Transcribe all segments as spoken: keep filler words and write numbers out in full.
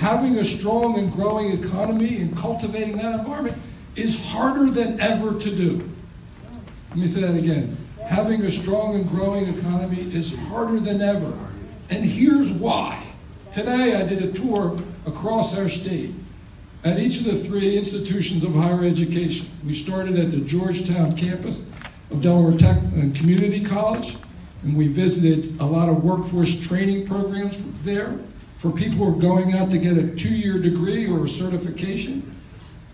having a strong and growing economy and cultivating that environment is harder than ever to do. Let me say that again. Having a strong and growing economy is harder than ever. And here's why. Today I did a tour across our state at each of the three institutions of higher education. We started at the Georgetown campus of Delaware Tech Community College, and we visited a lot of workforce training programs there for people who are going out to get a two-year degree or a certification,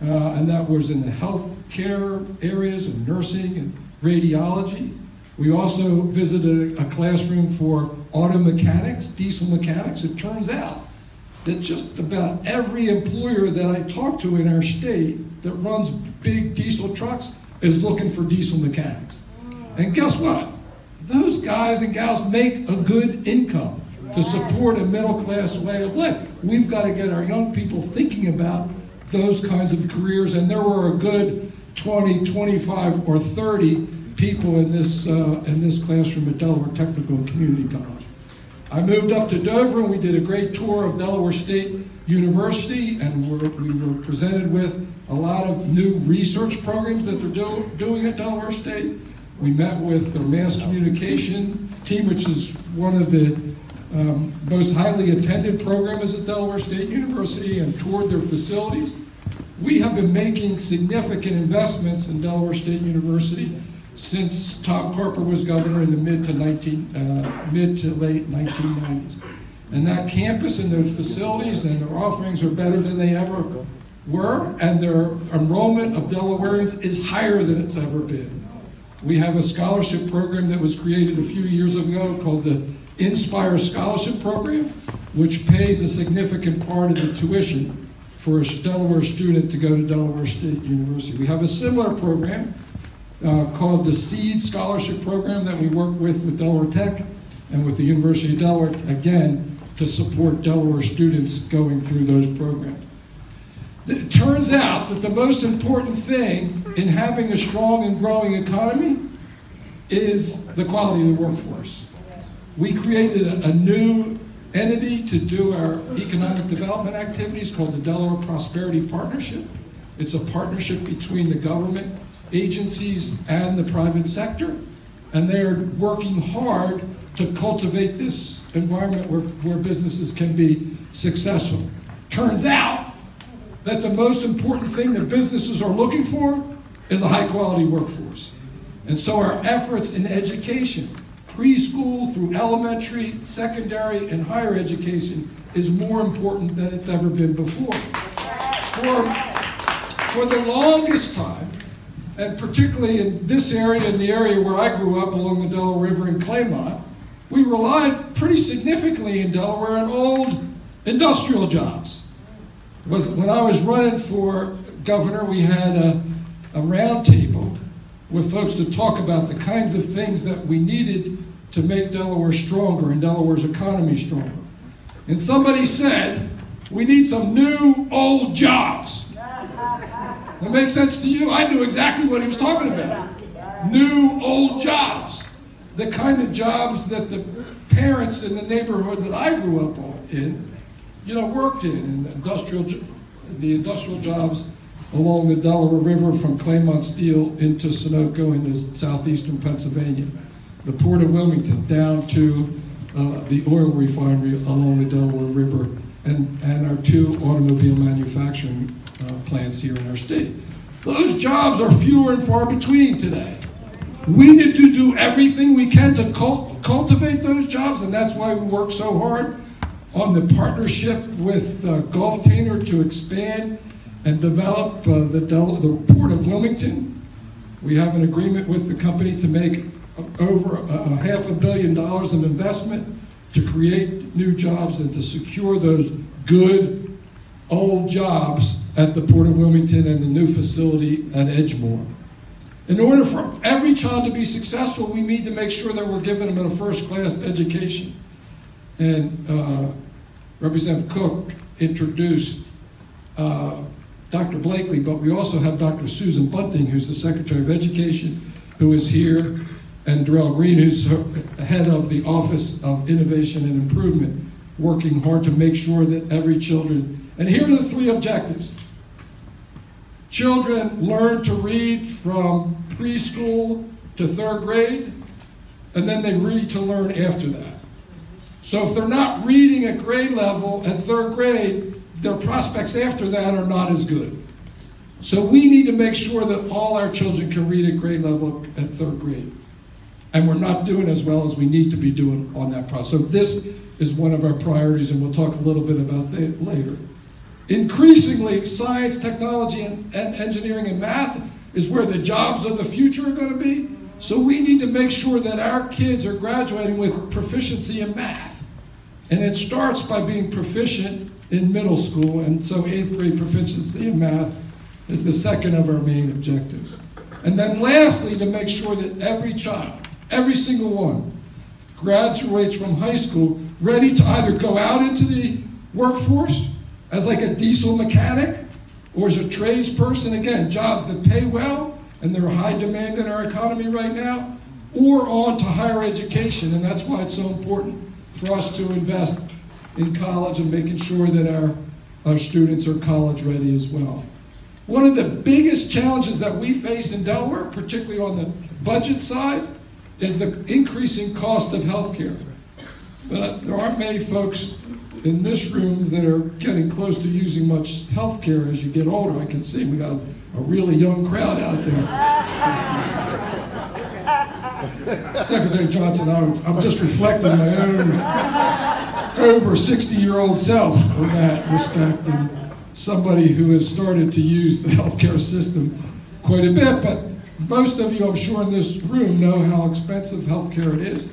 uh, and that was in the health care areas of nursing and radiology. We also visited a classroom for auto mechanics, diesel mechanics. It turns out that just about every employer that I talk to in our state that runs big diesel trucks is looking for diesel mechanics. And guess what? Those guys and gals make a good income to support a middle-class way of life. We've got to get our young people thinking about those kinds of careers, and there were a good twenty, twenty-five, or thirty people in this, uh, in this classroom at Delaware Technical and Community College. I moved up to Dover, and we did a great tour of Delaware State University, and we're, we were presented with a lot of new research programs that they're do, doing at Delaware State. We met with their mass communication team, which is one of the um, most highly attended programs at Delaware State University, and toured their facilities. We have been making significant investments in Delaware State University since Tom Carper was governor in the mid to late nineteen nineties. And that campus and those facilities and their offerings are better than they ever were, and their enrollment of Delawareans is higher than it's ever been. We have a scholarship program that was created a few years ago called the Inspire Scholarship Program, which pays a significant part of the tuition for a Delaware student to go to Delaware State University. We have a similar program uh, called the Seed Scholarship Program that we work with with Delaware Tech and with the University of Delaware, again, to support Delaware students going through those programs. It turns out that the most important thing in having a strong and growing economy is the quality of the workforce. We created a, a new entity to do our economic development activities called the Delaware Prosperity Partnership. It's a partnership between the government agencies and the private sector, and they're working hard to cultivate this environment where, where businesses can be successful. Turns out that the most important thing that businesses are looking for is a high-quality workforce. And so our efforts in education, preschool through elementary, secondary, and higher education, is more important than it's ever been before. For, for the longest time, and particularly in this area, in the area where I grew up along the Delaware River in Claymont, we relied pretty significantly in Delaware on old industrial jobs. Was, when I was running for governor, we had a, a round table with folks to talk about the kinds of things that we needed to make Delaware stronger and Delaware's economy stronger. And somebody said, we need some new old jobs. That makes sense to you? I knew exactly what he was talking about. New old jobs. The kind of jobs that the parents in the neighborhood that I grew up in, you know, worked in, and the industrial, the industrial jobs along the Delaware River from Claymont Steel into Sunoco into southeastern Pennsylvania, the Port of Wilmington down to uh, the oil refinery along the Delaware River, and, and our two automobile manufacturing uh, plants here in our state. Those jobs are fewer and far between today. We need to do everything we can to cult cultivate those jobs, and that's why we work so hard on the partnership with uh, Gulftainer to expand and develop uh, the, the Port of Wilmington. We have an agreement with the company to make over a half a billion dollars of investment to create new jobs and to secure those good old jobs at the Port of Wilmington and the new facility at Edgemore. In order for every child to be successful, we need to make sure that we're giving them a first-class education. And uh, Representative Cook introduced uh, Doctor Blakely, but we also have Doctor Susan Bunting, who's the Secretary of Education, who is here, and Darrell Green, who's head of the Office of Innovation and Improvement, working hard to make sure that every children, and here are the three objectives. Children learn to read from preschool to third grade, and then they read to learn after that. So if they're not reading at grade level at third grade, their prospects after that are not as good. So we need to make sure that all our children can read at grade level at third grade. And we're not doing as well as we need to be doing on that process. So this is one of our priorities, and we'll talk a little bit about that later. Increasingly, science, technology, and, and engineering and math is where the jobs of the future are going to be. So we need to make sure that our kids are graduating with proficiency in math. And it starts by being proficient in middle school, and so eighth grade proficiency in math is the second of our main objectives. And then lastly, to make sure that every child, every single one, graduates from high school ready to either go out into the workforce as like a diesel mechanic or as a tradesperson, again, jobs that pay well and they're high demand in our economy right now, or on to higher education. And that's why it's so important for us to invest in college and making sure that our, our students are college ready as well. One of the biggest challenges that we face in Delaware, particularly on the budget side, is the increasing cost of healthcare. But there aren't many folks in this room that are getting close to using much healthcare as you get older. I can see we got a really young crowd out there. Secretary Johnson, I'm just reflecting my own over sixty-year-old self in that respect. And, somebody who has started to use the healthcare system quite a bit, but most of you, I'm sure, in this room know how expensive healthcare it is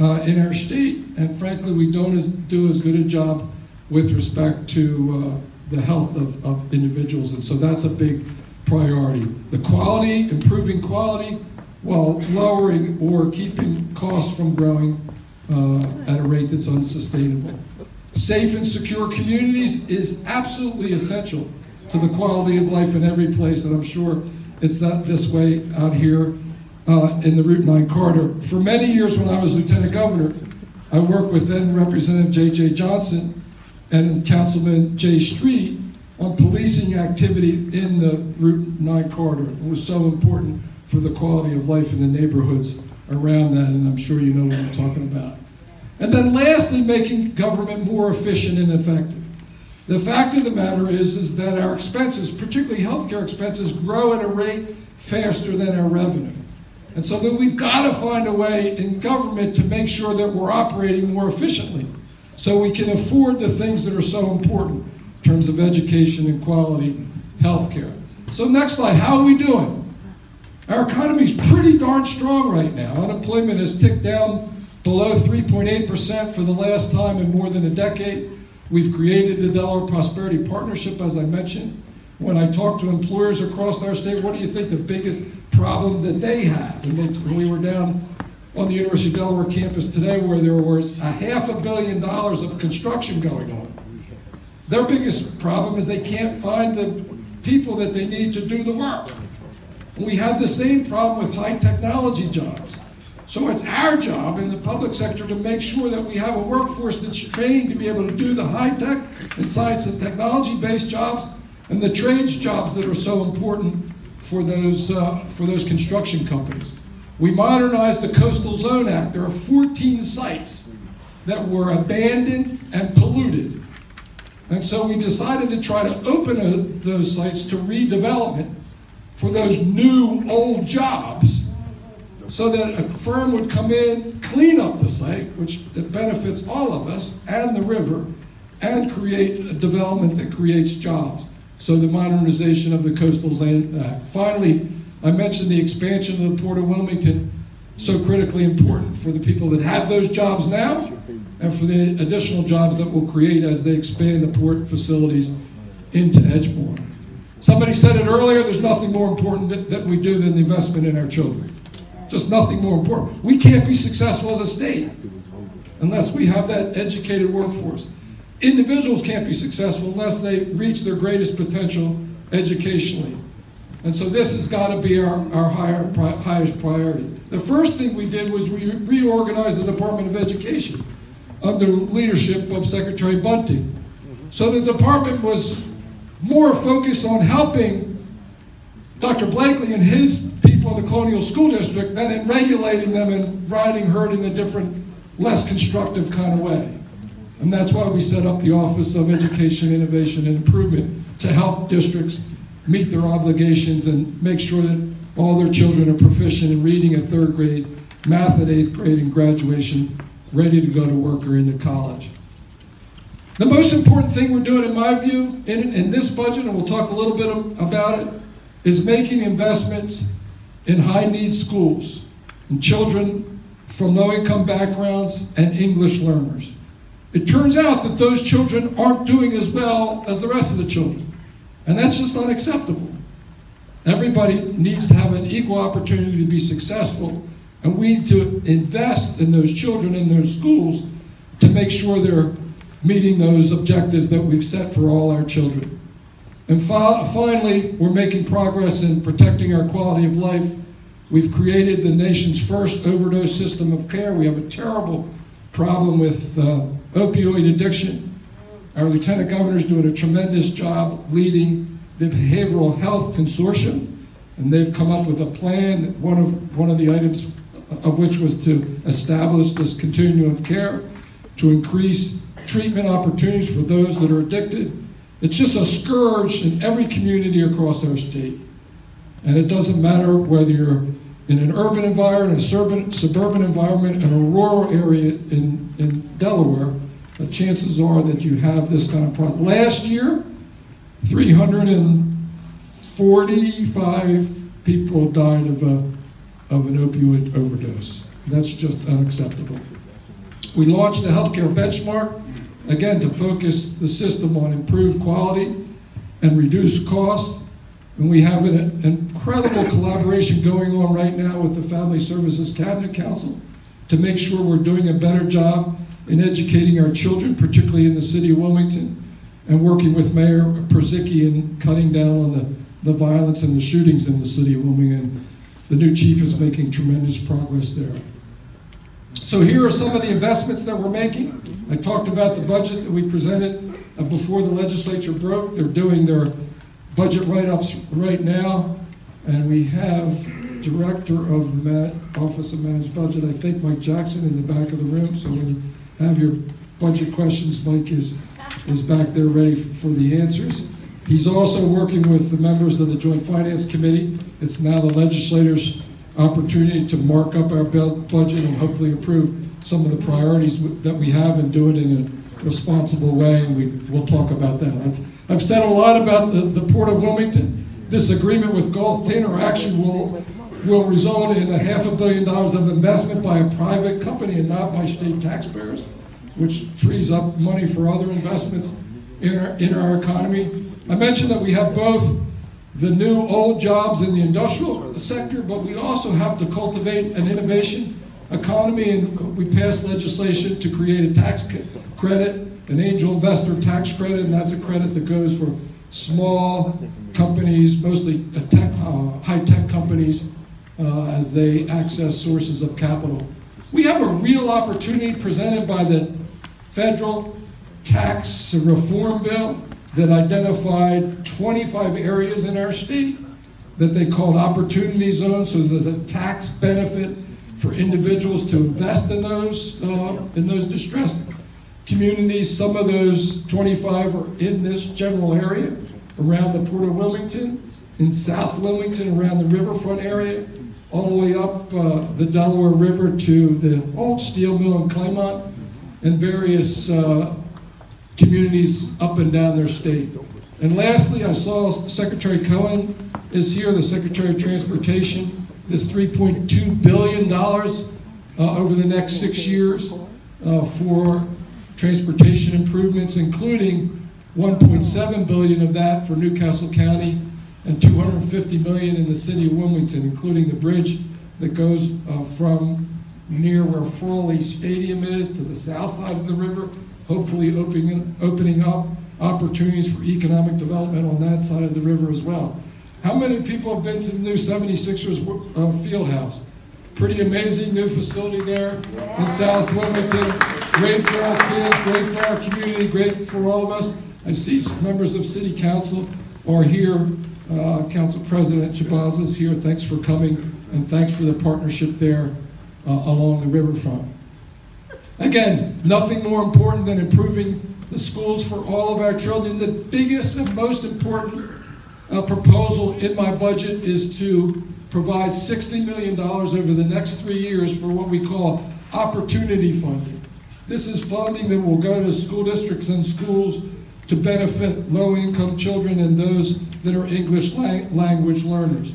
uh, in our state, and frankly, we don't as, do as good a job with respect to uh, the health of, of individuals, and so that's a big priority. The quality, improving quality, while lowering or keeping costs from growing uh, at a rate that's unsustainable. Safe and secure communities is absolutely essential to the quality of life in every place, and I'm sure it's not this way out here uh, in the Route nine corridor. For many years when I was Lieutenant Governor, I worked with then Representative J J Johnson and Councilman Jay Street on policing activity in the Route nine corridor. It was so important for the quality of life in the neighborhoods around that, and I'm sure you know what I'm talking about. And then lastly, making government more efficient and effective. The fact of the matter is, is that our expenses, particularly healthcare expenses, grow at a rate faster than our revenue. And so that we've got to find a way in government to make sure that we're operating more efficiently so we can afford the things that are so important in terms of education and quality healthcare. So next slide, how are we doing? Our economy's pretty darn strong right now. Unemployment has ticked down below three point eight percent for the last time in more than a decade. We've created the Delaware Prosperity Partnership, as I mentioned. When I talk to employers across our state, what do you think the biggest problem that they have? And when we were down on the University of Delaware campus today where there was a half a billion dollars of construction going on. Their biggest problem is they can't find the people that they need to do the work. We have the same problem with high technology jobs. So it's our job in the public sector to make sure that we have a workforce that's trained to be able to do the high-tech and science and technology-based jobs and the trades jobs that are so important for those, uh, for those construction companies. We modernized the Coastal Zone Act. There are fourteen sites that were abandoned and polluted. And so we decided to try to open a, those sites to redevelopment for those new old jobs, so that a firm would come in, clean up the site, which benefits all of us and the river, and create a development that creates jobs. So the modernization of the Coastal Zone Act. Finally, I mentioned the expansion of the Port of Wilmington, so critically important for the people that have those jobs now and for the additional jobs that we'll create as they expand the port facilities into Edgemore. Somebody said it earlier, there's nothing more important that we do than the investment in our children. Just nothing more important. We can't be successful as a state unless we have that educated workforce. Individuals can't be successful unless they reach their greatest potential educationally. And so this has got to be our, our higher, pri highest priority. The first thing we did was we reorganized the Department of Education under the leadership of Secretary Bunting. So the department was more focused on helping Doctor Blakely and his people in the Colonial School District than in regulating them and riding herd in a different, less constructive kind of way. And that's why we set up the Office of Education, Innovation, and Improvement to help districts meet their obligations and make sure that all their children are proficient in reading at third grade, math at eighth grade, and graduation, ready to go to work or into college. The most important thing we're doing, in my view, in, in this budget, and we'll talk a little bit about it, is making investments in high-need schools and children from low-income backgrounds and English learners. It turns out that those children aren't doing as well as the rest of the children, and that's just unacceptable. Everybody needs to have an equal opportunity to be successful, and we need to invest in those children in their schools to make sure they're meeting those objectives that we've set for all our children. And fi finally, we're making progress in protecting our quality of life. We've created the nation's first overdose system of care. We have a terrible problem with uh, opioid addiction. Our lieutenant governor's doing a tremendous job leading the Behavioral Health Consortium, and they've come up with a plan, that one of, one of the items of which was to establish this continuum of care to increase treatment opportunities for those that are addicted. It's just a scourge in every community across our state. And it doesn't matter whether you're in an urban environment, a suburban, suburban environment, and a rural area in, in Delaware, the chances are that you have this kind of problem. Last year, three hundred forty-five people died of, a, of an opioid overdose. That's just unacceptable. We launched the healthcare benchmark, again, to focus the system on improved quality and reduce costs. And we have an, an incredible collaboration going on right now with the Family Services Cabinet Council to make sure we're doing a better job in educating our children, particularly in the city of Wilmington, and working with Mayor Perzicki in cutting down on the, the violence and the shootings in the city of Wilmington. The new chief is making tremendous progress there. So here are some of the investments that we're making. I talked about the budget that we presented before the legislature broke. They're doing their budget write-ups right now, and we have Director of the Office of Managed Budget, I think Mike Jackson, in the back of the room. So when you have your budget questions, Mike is, is back there ready for the answers. He's also working with the members of the Joint Finance Committee. It's now the legislators' opportunity to mark up our budget and hopefully approve some of the priorities that we have and do it in a responsible way, and we, we'll talk about that. I've, I've said a lot about the, the Port of Wilmington. This agreement with Gulftainer actually will, will result in a half a billion dollars of investment by a private company and not by state taxpayers, which frees up money for other investments in our, in our economy. I mentioned that we have both the new old jobs in the industrial sector, but we also have to cultivate an innovation economy, and we passed legislation to create a tax credit, an angel investor tax credit, and that's a credit that goes for small companies, mostly tech, uh, high-tech companies, uh, as they access sources of capital. We have a real opportunity presented by the federal tax reform bill that identified twenty-five areas in our state that they called opportunity zones, so there's a tax benefit for individuals to invest in those, uh, in those distressed communities. Some of those twenty-five are in this general area around the Port of Wilmington, in South Wilmington, around the riverfront area, all the way up uh, the Delaware River to the old steel mill in Claymont, and various uh, communities up and down their state. And lastly, I saw Secretary Cohen is here, the Secretary of Transportation. This three point two billion dollars uh, over the next six years uh, for transportation improvements, including one point seven billion dollars of that for Newcastle County and two hundred fifty million dollars in the city of Wilmington, including the bridge that goes uh, from near where Frawley Stadium is to the south side of the river, hopefully opening, opening up opportunities for economic development on that side of the river as well. How many people have been to the new seventy-sixers uh, Fieldhouse? Pretty amazing new facility there in South Wilmington. Great for our kids, great for our community, great for all of us. I see members of City Council are here. Uh, Council President Chabaz is here. Thanks for coming, and thanks for the partnership there uh, along the riverfront. Again, nothing more important than improving the schools for all of our children. The biggest and most important uh, proposal in my budget is to provide sixty million dollars over the next three years for what we call opportunity funding. This is funding that will go to school districts and schools to benefit low-income children and those that are English lang language learners.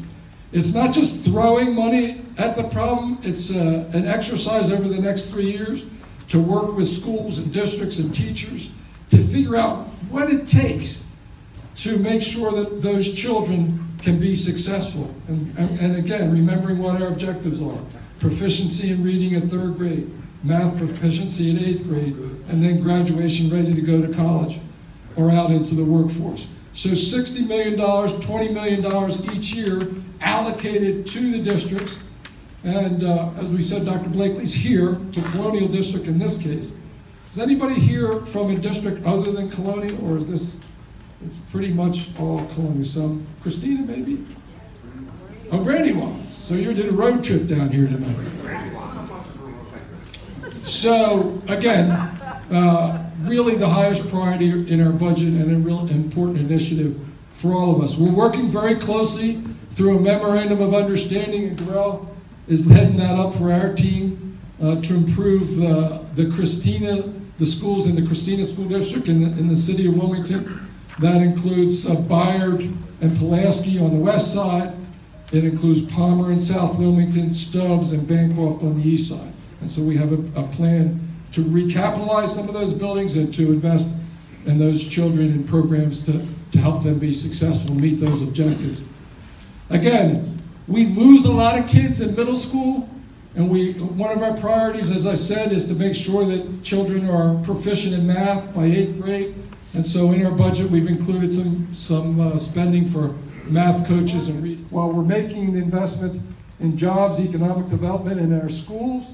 It's not just throwing money at the problem, it's uh, an exercise over the next three years to work with schools and districts and teachers to figure out what it takes to make sure that those children can be successful. And, and, and again, remembering what our objectives are. Proficiency in reading at third grade, math proficiency in eighth grade, and then graduation ready to go to college or out into the workforce. So sixty million dollars, twenty million dollars each year allocated to the districts. And uh, as we said, Doctor Blakely's here to Colonial District in this case. Is anybody here from a district other than Colonial, or is this pretty much all Colonial? Some Christina, maybe? Oh, Brandywine. So you did a road trip down here tonight. So again, uh, really the highest priority in our budget and a real important initiative for all of us. We're working very closely through a memorandum of understanding, and Darrell is heading that up for our team uh, to improve uh, the Christina, the schools in the Christina School District in the, in the city of Wilmington. That includes uh, Bayard and Pulaski on the west side. It includes Palmer and South Wilmington, Stubbs and Bancroft on the east side. And so we have a, a plan to recapitalize some of those buildings and to invest in those children and programs to, to help them be successful, meet those objectives. Again, we lose a lot of kids in middle school, and we, one of our priorities, as I said, is to make sure that children are proficient in math by eighth grade. And so in our budget, we've included some, some uh, spending for math coaches and reading. While we're making the investments in jobs, economic development in our schools,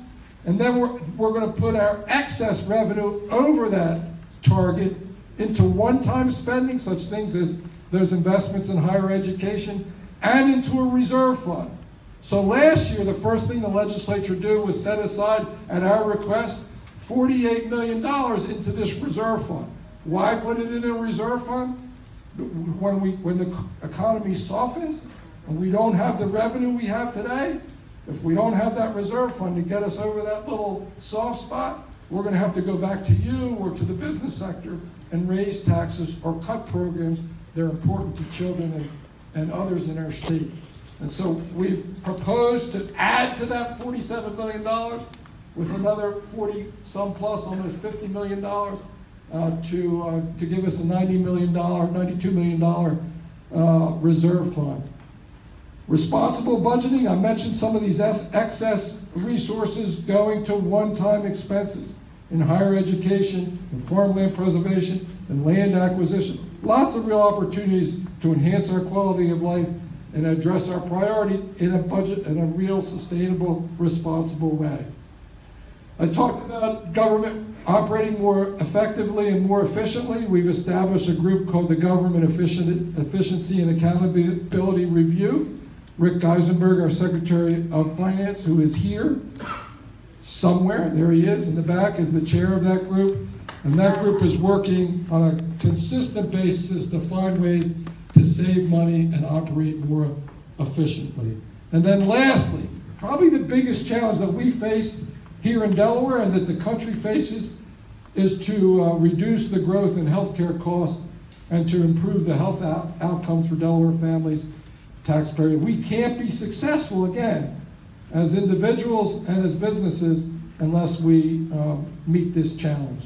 and then we're, we're going to put our excess revenue over that target into one-time spending, such things as those investments in higher education, and into a reserve fund. So last year, the first thing the legislature did was set aside, at our request, forty-eight million dollars into this reserve fund. Why put it in a reserve fund? When, we, when the economy softens and we don't have the revenue we have today, if we don't have that reserve fund to get us over that little soft spot, we're going to have to go back to you or to the business sector and raise taxes or cut programs that are important to children and, and others in our state. And so we've proposed to add to that forty-seven million dollars with another forty some plus, almost fifty million dollars uh, to, uh, to give us a ninety million dollars, ninety-two million dollars uh, reserve fund. Responsible budgeting, I mentioned some of these excess resources going to one-time expenses in higher education, in farmland preservation, and land acquisition. Lots of real opportunities to enhance our quality of life and address our priorities in a budget in a real, sustainable, responsible way. I talked about government operating more effectively and more efficiently. We've established a group called the Government Efficiency and Accountability Review. Rick Geisenberg, our Secretary of Finance, who is here somewhere, there he is in the back, is the chair of that group. And that group is working on a consistent basis to find ways to save money and operate more efficiently. And then lastly, probably the biggest challenge that we face here in Delaware and that the country faces is to uh, reduce the growth in healthcare costs and to improve the health out outcomes for Delaware families, taxpayer. We can't be successful, again, as individuals and as businesses unless we um, meet this challenge.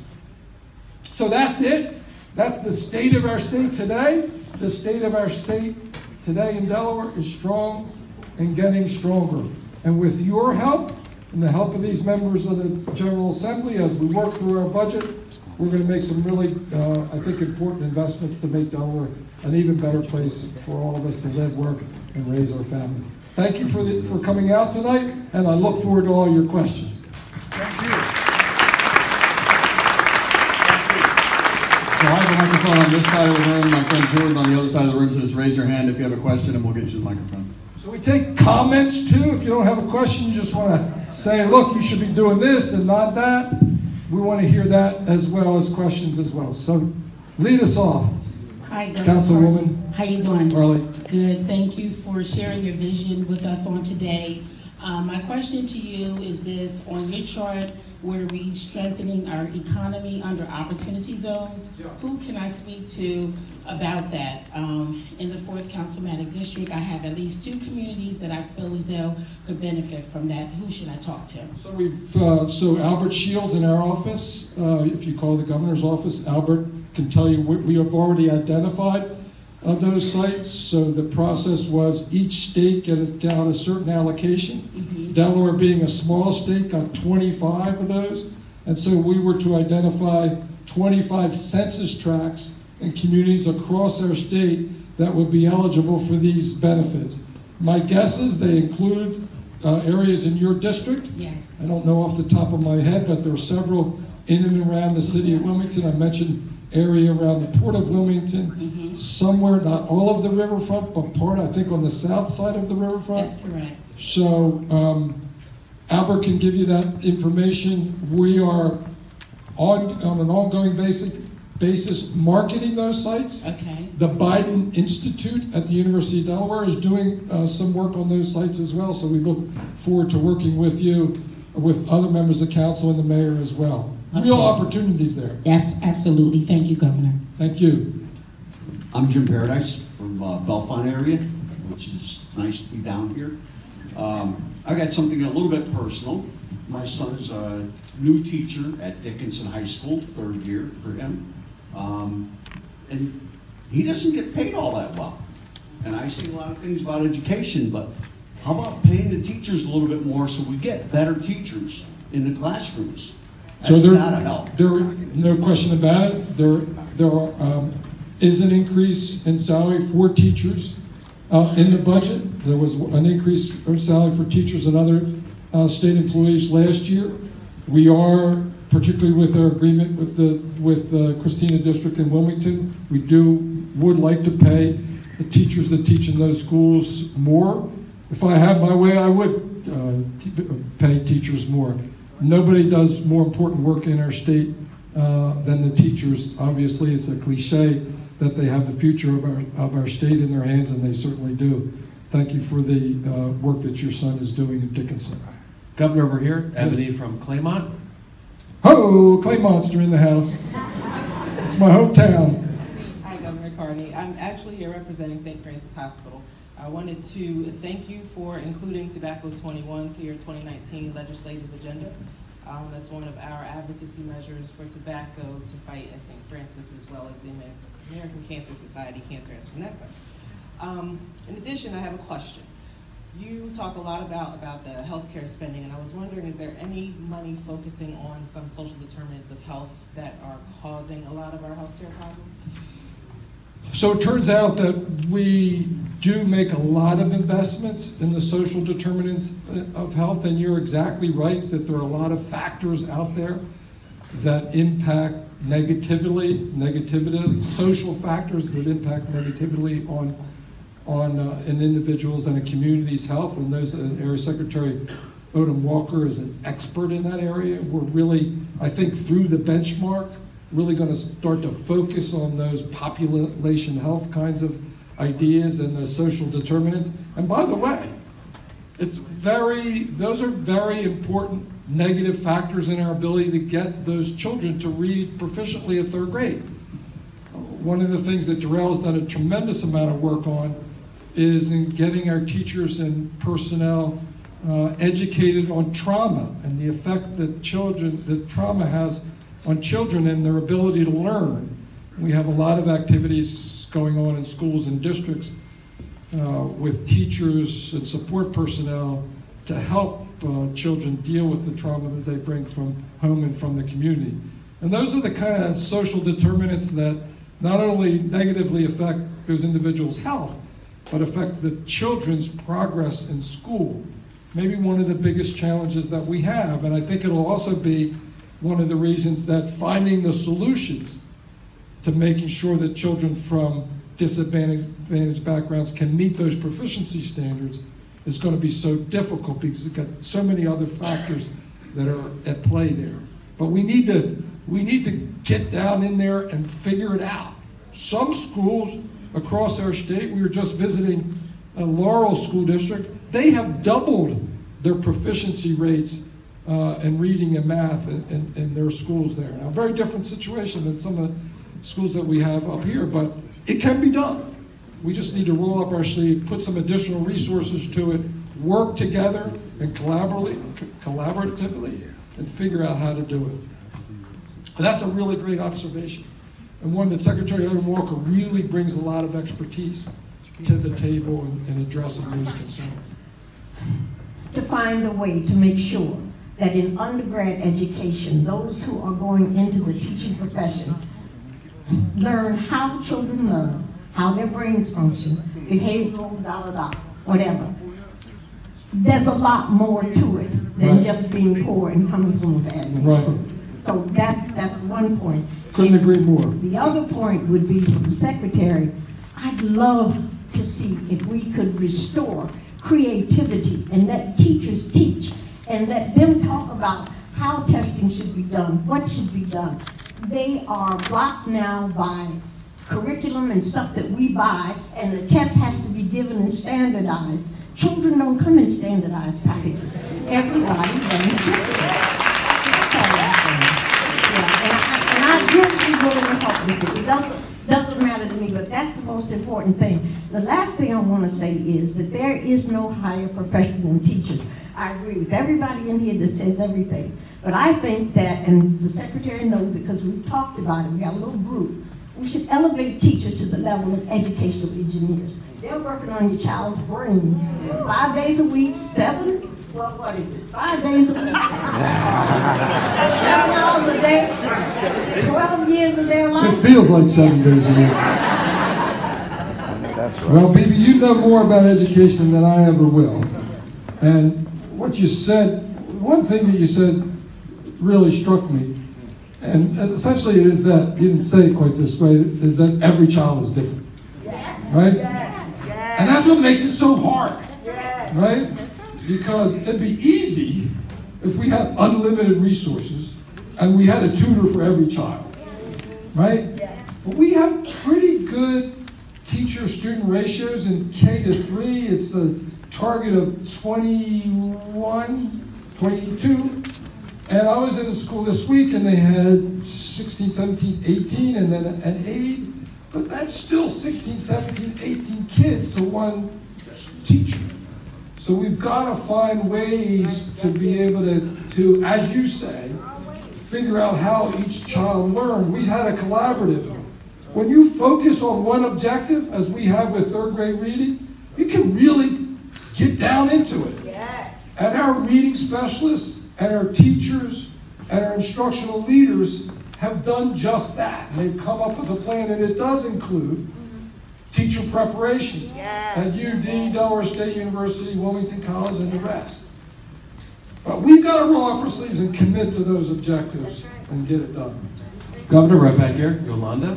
So that's it. That's the state of our state today. The state of our state today in Delaware is strong and getting stronger. And with your help and the help of these members of the General Assembly, as we work through our budget, we're going to make some really, uh, I think, important investments to make Delaware an even better place for all of us to live, work, and raise our families. Thank you for, the, for coming out tonight, and I look forward to all your questions. Thank you. So I have a microphone on this side of the room, my friend Jordan on the other side of the room, so just raise your hand if you have a question and we'll get you the microphone. So we take comments too. If you don't have a question, you just want to say, look, you should be doing this and not that. We want to hear that as well as questions as well. So lead us off. Hi, Councilwoman. How you doing? Frawley. Good. Thank you for sharing your vision with us on today. Um, my question to you is this: on your chart, where we read strengthening our economy under opportunity zones, yeah. Who can I speak to about that? Um, in the fourth Councilmatic District, I have at least two communities that I feel as though could benefit from that. Who should I talk to? So we've uh, so Albert Shields in our office. Uh, if you call the governor's office, Albert can tell you what we have already identified of those sites. So the process was each state get down a certain allocation. Mm-hmm. Delaware, being a small state, got twenty-five of those. And so we were to identify twenty-five census tracts and communities across our state that would be eligible for these benefits. My guess is they include uh, areas in your district. Yes. I don't know off the top of my head, but there are several in and around the city of Wilmington. I mentioned area around the Port of Wilmington, mm-hmm. somewhere, not all of the riverfront, but part, I think, on the south side of the riverfront. That's correct. So um, Albert can give you that information. We are on, on an ongoing basic basis marketing those sites. Okay. The Biden Institute at the University of Delaware is doing uh, some work on those sites as well, so we look forward to working with you, with other members of council and the mayor as well. Okay. Real opportunities there. Yes, absolutely. Thank you, Governor. Thank you. I'm Jim Paradise from uh, Bellefonte area, which is nice to be down here. Um, I got something a little bit personal. My son is a new teacher at Dickinson High School, third year for him. Um, and he doesn't get paid all that well. And I see a lot of things about education, but how about paying the teachers a little bit more so we get better teachers in the classrooms? So there, there, no question about it, there, there are, um, is an increase in salary for teachers uh, in the budget. There was an increase in salary for teachers and other uh, state employees last year. We are, particularly with our agreement with the with uh, Christina District in Wilmington, we do would like to pay the teachers that teach in those schools more. If I had my way, I would uh, t pay teachers more. Nobody does more important work in our state uh, than the teachers. Obviously, it's a cliche that they have the future of our, of our state in their hands, and they certainly do. Thank you for the uh, work that your son is doing in Dickinson. Governor over here, yes. Ebony from Claymont. Ho, Claymonster in the house. It's my hometown. Hi, Governor Carney. I'm actually here representing Saint Francis Hospital. I wanted to thank you for including Tobacco twenty-one to your twenty nineteen legislative agenda. Um, that's one of our advocacy measures for tobacco to fight at Saint Francis, as well as the American Cancer Society, Cancer Action Network. Um, in addition, I have a question. You talk a lot about, about the healthcare spending, and I was wondering, is there any money focusing on some social determinants of health that are causing a lot of our healthcare problems? So it turns out that we do make a lot of investments in the social determinants of health, and you're exactly right that there are a lot of factors out there that impact negatively, negativity, social factors that impact negatively on, on uh, an individual's and a community's health, and those uh, Area Secretary Odom Walker is an expert in that area. We're really, I think through the benchmark, really going to start to focus on those population health kinds of ideas and the social determinants. And by the way, it's very, those are very important negative factors in our ability to get those children to read proficiently at third grade. One of the things that Darrell's done a tremendous amount of work on is in getting our teachers and personnel uh, educated on trauma and the effect that children, that trauma has on children and their ability to learn. We have a lot of activities going on in schools and districts uh, with teachers and support personnel to help uh, children deal with the trauma that they bring from home and from the community. And those are the kind of social determinants that not only negatively affect those individuals' health, but affect the children's progress in school. Maybe one of the biggest challenges that we have, and I think it'll also be one of the reasons that finding the solutions to making sure that children from disadvantaged backgrounds can meet those proficiency standards is going to be so difficult because it's got so many other factors that are at play there. But we need to we need to get down in there and figure it out. Some schools across our state, we were just visiting a Laurel School District, they have doubled their proficiency rates uh, in reading and math in, in, in their schools there. Now, very different situation than some of the schools that we have up here, but it can be done. We just need to roll up our sleeve, put some additional resources to it, work together and collaboratively, and figure out how to do it. And that's a really great observation, and one that Secretary Odom Walker really brings a lot of expertise to the table in, in addressing those concerns. To find a way to make sure that in undergrad education, those who are going into the teaching profession learn how children learn, how their brains function, behavioral, da da da, whatever. There's a lot more to it than right. just being poor and coming from a bad neighborhood. Right. So that's that's one point. Couldn't agree more. The other point would be for the secretary. I'd love to see if we could restore creativity and let teachers teach and let them talk about how testing should be done, what should be done. They are blocked now by curriculum and stuff that we buy, and the test has to be given and standardized. Children don't come in standardized packages. Everybody learns differently. And I really want to help with it. It doesn't, doesn't matter to me, but that's the most important thing. The last thing I want to say is that there is no higher profession than teachers. I agree with everybody in here that says everything. But I think that, and the Secretary knows it because we've talked about it, we got a little group. We should elevate teachers to the level of educational engineers. They're working on your child's brain five days a week, seven, well, what is it, five days a week, seven hours a day, twelve years of their life. It feels like seven days a week. That's right. Well, Bebe, you know more about education than I ever will. And what you said, one thing that you said really struck me. And essentially it is that, you didn't say it quite this way, is that every child is different. Yes. Right? Yes. Yes. And that's what makes it so hard. Yes. Right? Because it'd be easy if we had unlimited resources and we had a tutor for every child. Right? Yes. But we have pretty good teacher-student ratios in K to three. It's a target of twenty-one, twenty-two. And I was in a school this week and they had sixteen, seventeen, eighteen, and then an aide, but that's still sixteen, seventeen, eighteen kids to one teacher. So we've got to find ways to be able to, to, as you say, figure out how each child learned. We had a collaborative. When you focus on one objective, as we have with third grade reading, you can really get down into it. Yes. And our reading specialists, and our teachers and our instructional leaders have done just that. They've come up with a plan, and it does include mm-hmm. teacher preparation yes. at U D, Delaware State University, Wilmington College, and the rest. But we've got to roll up our sleeves and commit to those objectives right. and get it done. Governor, right back here. Yolanda?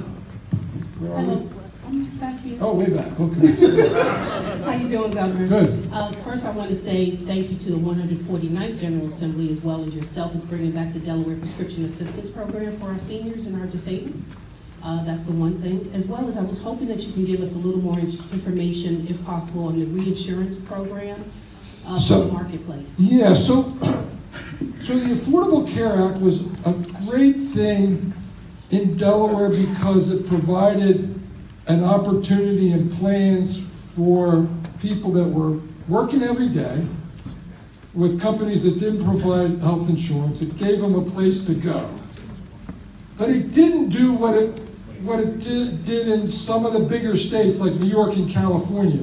Where are we? Back here. Oh, way back. Okay. How you doing, Governor? Good. Uh, first, I want to say thank you to the one hundred forty-ninth General Assembly, as well as yourself, as bringing back the Delaware Prescription Assistance Program for our seniors and our disabled. Uh, that's the one thing. As well as I was hoping that you can give us a little more information, if possible, on the reinsurance program uh, so, for the marketplace. Yeah, so, so the Affordable Care Act was a great thing in Delaware because it provided an opportunity and plans for people that were working every day with companies that didn't provide health insurance. It gave them a place to go. But it didn't do what it, what it did, did in some of the bigger states like New York and California,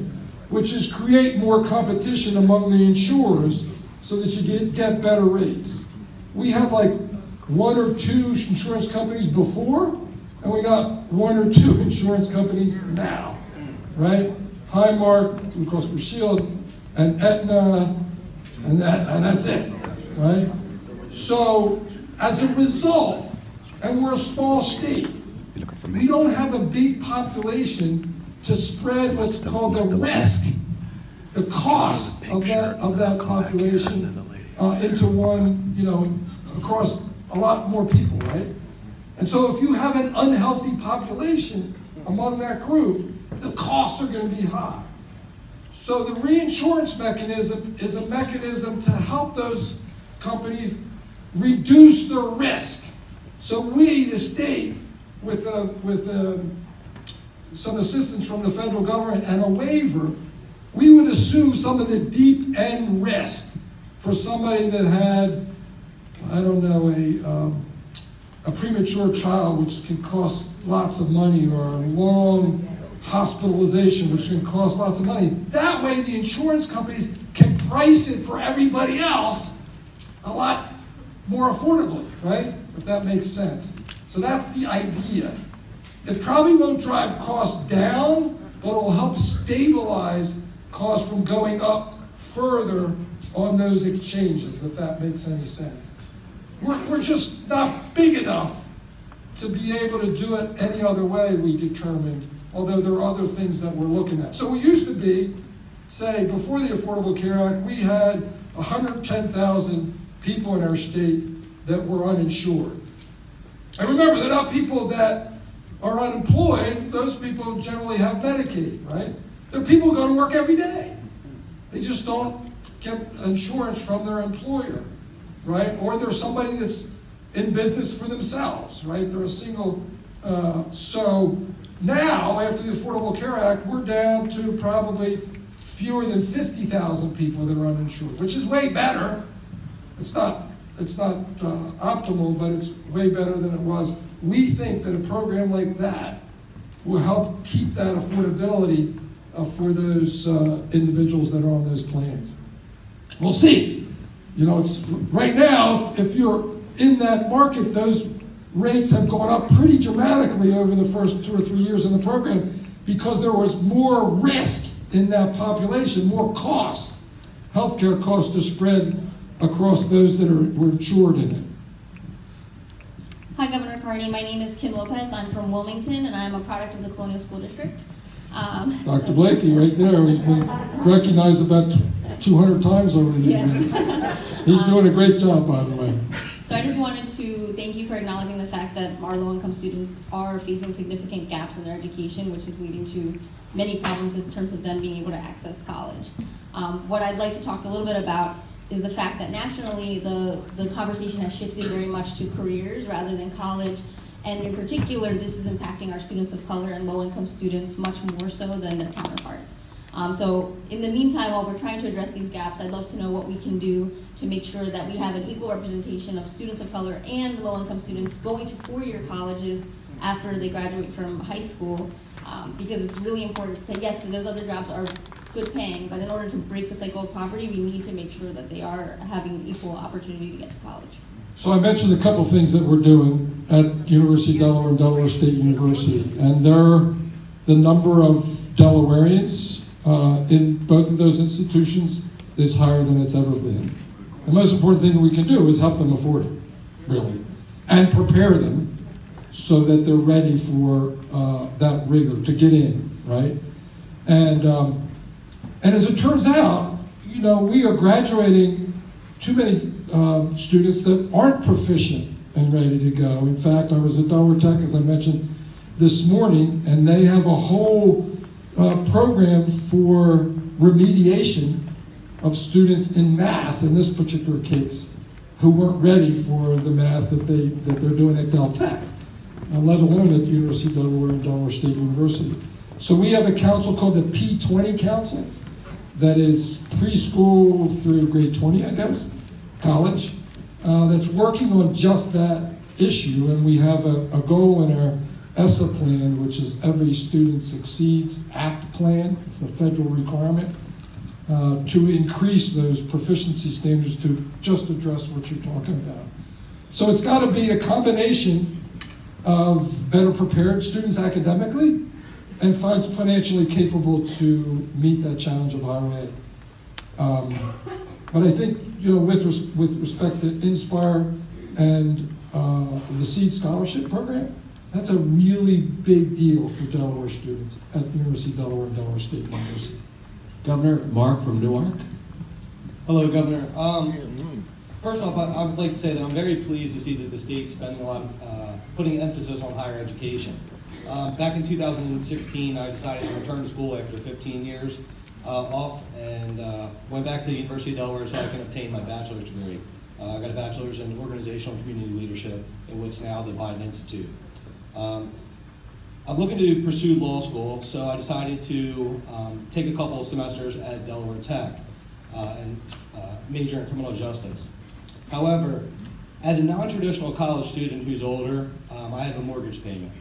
which is create more competition among the insurers so that you get, get better rates. We had like one or two insurance companies before, and we got one or two insurance companies now, right? Highmark, Blue Cross Blue Shield, and Aetna, and, that, and that's it, right? So as a result, and we're a small state, You're looking for me? We don't have a big population to spread what's the, called the, the risk, the cost of that of that population uh, into one, you know, across a lot more people, right? And so if you have an unhealthy population among that group, the costs are going to be high. So the reinsurance mechanism is a mechanism to help those companies reduce their risk. So we, the state, with a, with a, some assistance from the federal government and a waiver, we would assume some of the deep end risk for somebody that had, I don't know, a, um, a premature child, which can cost lots of money, or a long hospitalization, which can cost lots of money. That way the insurance companies can price it for everybody else a lot more affordably, right? If that makes sense. So that's the idea. It probably won't drive costs down, but it'll help stabilize costs from going up further on those exchanges, if that makes any sense. We're, we're just not big enough to be able to do it any other way, we determined, although there are other things that we're looking at. So we used to be, say, before the Affordable Care Act, we had one hundred ten thousand people in our state that were uninsured. And remember, they're not people that are unemployed. Those people generally have Medicaid, right? They're people who go to work every day. They just don't get insurance from their employer, right? Or they're somebody that's in business for themselves, right? They're a single, uh, so now, after the Affordable Care Act, we're down to probably fewer than fifty thousand people that are uninsured, which is way better. It's not, it's not uh, optimal, but it's way better than it was. We think that a program like that will help keep that affordability uh, for those uh, individuals that are on those plans. We'll see. You know, it's right now, if, if you're in that market, those rates have gone up pretty dramatically over the first two or three years in the program because there was more risk in that population, more cost, healthcare costs to spread across those that are, were insured in it. Hi, Governor Carney. My name is Kim Lopez. I'm from Wilmington, and I'm a product of the Colonial School District. Um, Doctor So Blakey right there. He's been recognized about two hundred times over the years. Yes. He's um, doing a great job, by the way. So I just wanted to thank you for acknowledging the fact that our low-income students are facing significant gaps in their education, which is leading to many problems in terms of them being able to access college. Um, what I'd like to talk a little bit about is the fact that nationally the, the conversation has shifted very much to careers rather than college. And in particular, this is impacting our students of color and low-income students much more so than their counterparts. Um, so in the meantime, while we're trying to address these gaps, I'd love to know what we can do to make sure that we have an equal representation of students of color and low-income students going to four-year colleges after they graduate from high school, um, because it's really important that, yes, those other jobs are good paying, but in order to break the cycle of poverty, we need to make sure that they are having equal opportunity to get to college. So I mentioned a couple things that we're doing at University of Delaware and Delaware State University, and they're the number of Delawareans Uh, in both of those institutions is higher than it's ever been. The most important thing we can do is help them afford it, really, and prepare them so that they're ready for uh, that rigor to get in, right? And, um, and as it turns out, you know, we are graduating too many uh, students that aren't proficient and ready to go. In fact, I was at Delaware Tech, as I mentioned, this morning, and they have a whole Uh, program for remediation of students in math, in this particular case, who weren't ready for the math that, they, that they're doing at Del Tech, uh, let alone at the University of Delaware and Delaware State University. So we have a council called the P twenty Council that is preschool through grade twenty, I guess, college, uh, that's working on just that issue, and we have a, a goal in our ESSA plan, which is Every Student Succeeds Act plan. It's the federal requirement uh, to increase those proficiency standards to just address what you're talking about. So it's got to be a combination of better prepared students academically and fi financially capable to meet that challenge of higher ed. Um, but I think, you know, with, res with respect to Inspire and uh, the Seed Scholarship Program, That's a really big deal for Delaware students at the University of Delaware and Delaware State University. Governor Mark from Newark. Hello, Governor. Um, first off, I, I would like to say that I'm very pleased to see that the state's spending a lot of, uh, putting emphasis on higher education. Um, back in two thousand sixteen, I decided to return to school after fifteen years uh, off and uh, went back to the University of Delaware so I can obtain my bachelor's degree. Uh, I got a bachelor's in organizational community leadership in what's now the Biden Institute. Um, I'm looking to pursue law school, so I decided to um, take a couple of semesters at Delaware Tech uh, and uh, major in criminal justice. However, as a non-traditional college student who's older, um, I have a mortgage payment.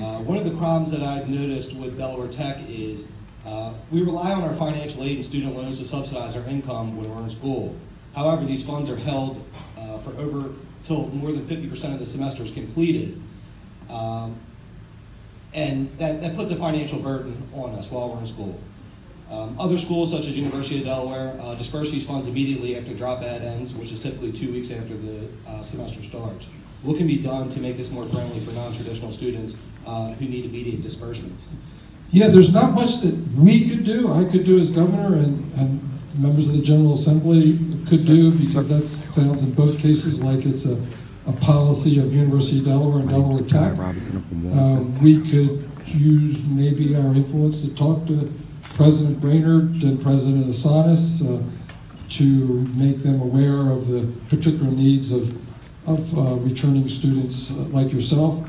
Uh, one of the problems that I've noticed with Delaware Tech is uh, we rely on our financial aid and student loans to subsidize our income when we're in school. However, these funds are held uh, for over till more than fifty percent of the semester is completed. Um, and that, that puts a financial burden on us while we're in school. Um, other schools, such as University of Delaware, uh, disperse these funds immediately after drop-out ends, which is typically two weeks after the uh, semester starts. What can be done to make this more friendly for non-traditional students uh, who need immediate disbursements? Yeah, there's not much that we could do, I could do as governor, and, and members of the General Assembly could do, because that sounds in both cases like it's a a policy of University of Delaware and Delaware Tech. Um, we could use maybe our influence to talk to President Brainerd and President Asanis uh, to make them aware of the particular needs of, of uh, returning students like yourself.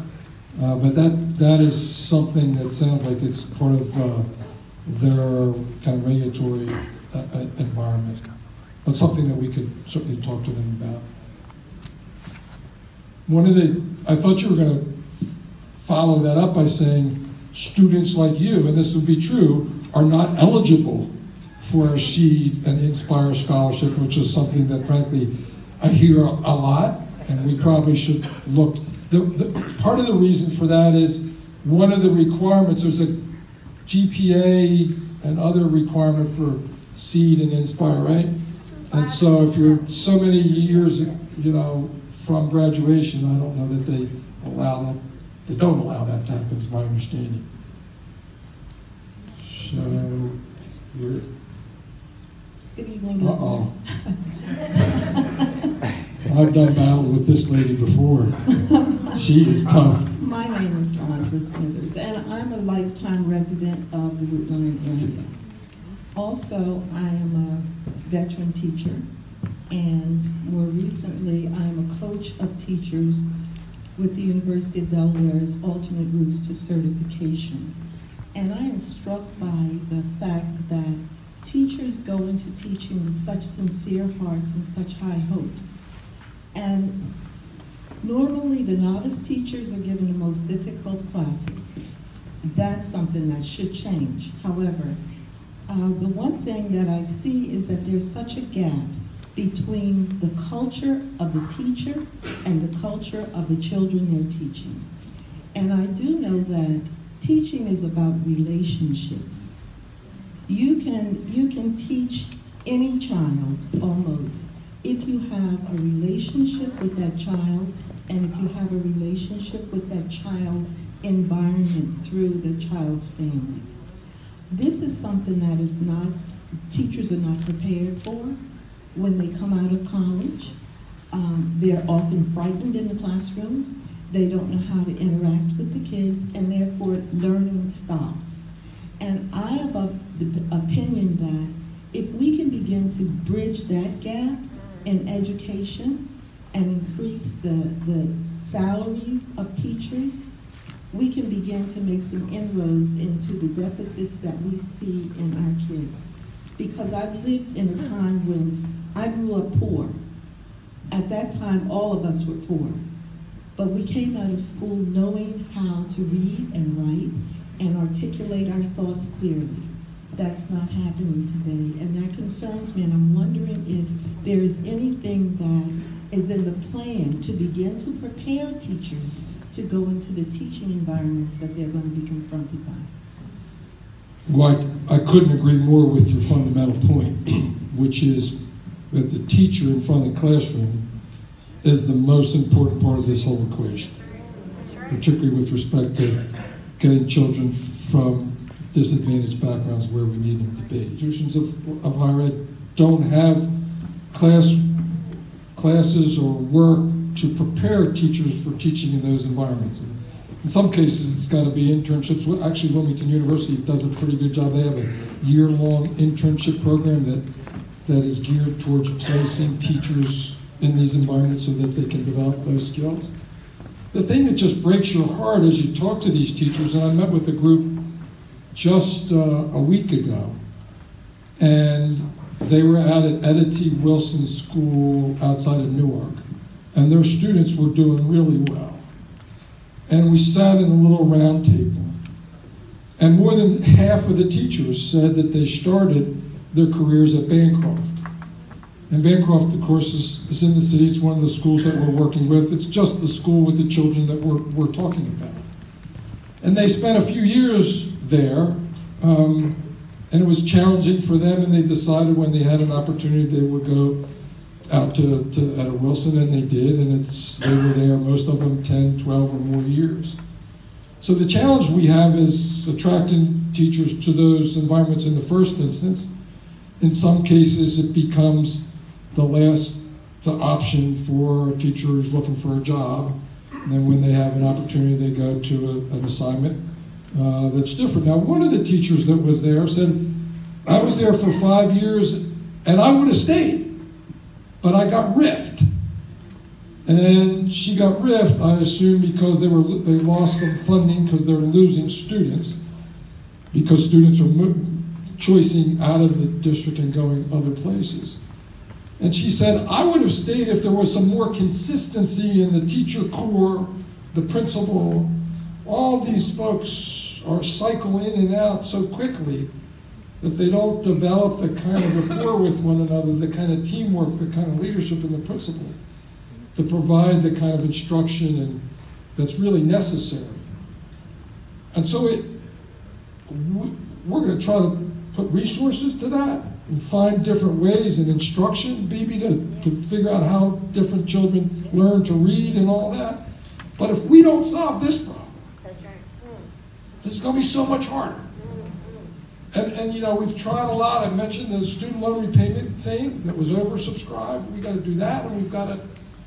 Uh, but that, that is something that sounds like it's part of uh, their kind of regulatory uh, environment, but something that we could certainly talk to them about. One of the, I thought you were going to follow that up by saying students like you, and this would be true, are not eligible for a SEED and Inspire Scholarship, which is something that frankly I hear a lot, and we probably should look. The, the, part of the reason for that is one of the requirements, there's a G P A and other requirement for SEED and Inspire, right? And so if you're so many years, you know, from graduation, I don't know that they allow that. They don't allow that to happen, is my understanding. So, you're... Good evening. Uh-oh. I've done battles with this lady before. She is tough. My name is Sandra Smithers, and I'm a lifetime resident of the Woodland area. Also, I am a veteran teacher. And more recently, I'm a coach of teachers with the University of Delaware's alternate routes to certification. And I am struck by the fact that teachers go into teaching with such sincere hearts and such high hopes. And normally, the novice teachers are given the most difficult classes. That's something that should change. However, uh, the one thing that I see is that there's such a gap between the culture of the teacher and the culture of the children they're teaching. And I do know that teaching is about relationships. You can, you can teach any child almost if you have a relationship with that child and if you have a relationship with that child's environment through the child's family. This is something that is not, teachers are not prepared for. When they come out of college, um, they're often frightened in the classroom. They don't know how to interact with the kids, and therefore learning stops. And I have the opinion that if we can begin to bridge that gap in education and increase the, the salaries of teachers, we can begin to make some inroads into the deficits that we see in our kids. Because I've lived in a time when I grew up poor. At that time, all of us were poor. But we came out of school knowing how to read and write and articulate our thoughts clearly. That's not happening today, and that concerns me, and I'm wondering if there is anything that is in the plan to begin to prepare teachers to go into the teaching environments that they're going to be confronted by. Well, I, I couldn't agree more with your fundamental point, which is that the teacher in front of the classroom is the most important part of this whole equation. particularly with respect to getting children from disadvantaged backgrounds where we need them to be. Institutions of, of higher ed don't have class classes or work to prepare teachers for teaching in those environments. And in some cases, it's got to be internships. Actually, Wilmington University does a pretty good job. They have a year-long internship program that that is geared towards placing teachers in these environments so that they can develop those skills. The thing that just breaks your heart as you talk to these teachers, and I met with a group just uh, a week ago, and they were out at Etta T. Wilson School outside of Newark, and their students were doing really well. And we sat in a little round table, and more than half of the teachers said that they started their careers at Bancroft. And Bancroft, of course, is, is in the city. It's one of the schools that we're working with. It's just the school with the children that we're, we're talking about. And they spent a few years there, um, and it was challenging for them, and they decided when they had an opportunity they would go out to, to Etta Wilson, and they did, and it's, they were there, most of them, ten, twelve, or more years. So the challenge we have is attracting teachers to those environments in the first instance. In some cases, it becomes the last option for a teacher who's looking for a job. And then when they have an opportunity, they go to a, an assignment uh, that's different. Now, one of the teachers that was there said, I was there for five years, and I would have stayed, but I got riffed. And she got riffed, I assume, because they, were, they lost some funding because they were losing students, because students were choicing out of the district and going other places. And she said, I would have stayed if there was some more consistency in the teacher corps, the principal. All these folks are cycling in and out so quickly that they don't develop the kind of rapport with one another, the kind of teamwork, the kind of leadership in the principal to provide the kind of instruction and that's really necessary. And so it, we're going to try to put resources to that and find different ways in instruction, maybe to, to figure out how different children learn to read and all that. But if we don't solve this problem, it's going to be so much harder. And, and you know, we've tried a lot. I mentioned the student loan repayment thing that was oversubscribed. We've got to do that, and we've got to